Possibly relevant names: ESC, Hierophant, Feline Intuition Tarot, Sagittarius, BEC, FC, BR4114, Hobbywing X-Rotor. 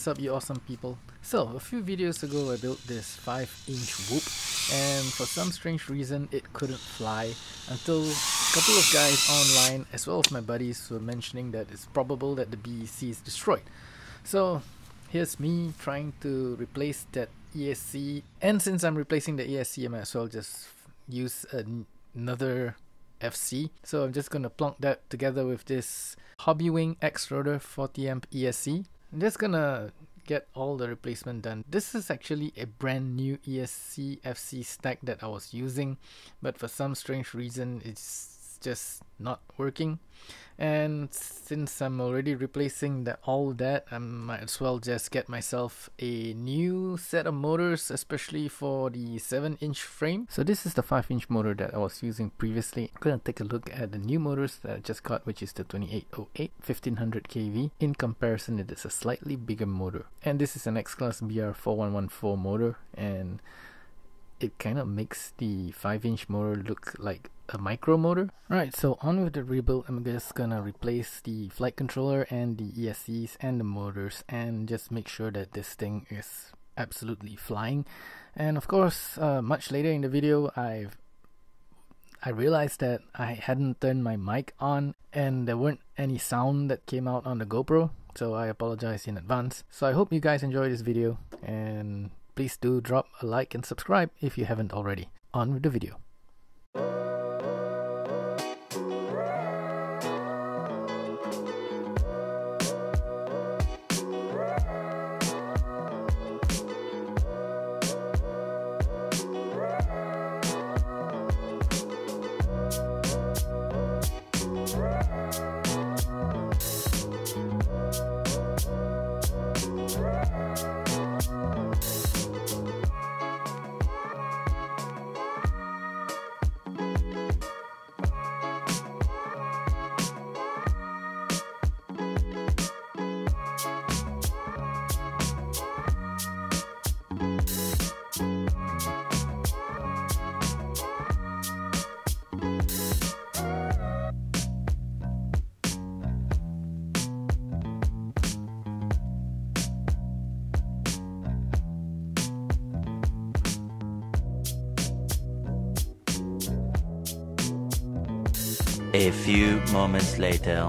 What's up, you awesome people? So a few videos ago I built this 5-inch whoop, and for some strange reason it couldn't fly until a couple of guys online as well as my buddies were mentioning that it's probable that the BEC is destroyed. So here's me trying to replace that ESC, and since I'm replacing the ESC I might as well just use another FC. So I'm just going to plonk that together with this Hobbywing X-Rotor 40 amp ESC. I'm just going to get all the replacement done. This is actually a brand new ESC FC stack that I was using, but for some strange reason it's just not working. And since I'm already replacing all that, I might as well just get myself a new set of motors, especially for the 7-inch frame. So this is the 5-inch motor that I was using previously. I'm gonna take a look at the new motors that I just got, which is the 2808 1500 kV. In comparison, it is a slightly bigger motor, and this is an X-Class BR4114 motor, and it kind of makes the 5-inch motor look like a micro motor. Right, so on with the rebuild. I'm just gonna replace the flight controller and the ESCs and the motors, and just make sure that this thing is absolutely flying. And of course, much later in the video I realized that I hadn't turned my mic on and there weren't any sound that came out on the GoPro, so I apologize in advance. So I hope you guys enjoyed this video, and please do drop a like and subscribe if you haven't already. On with the video. A few moments later.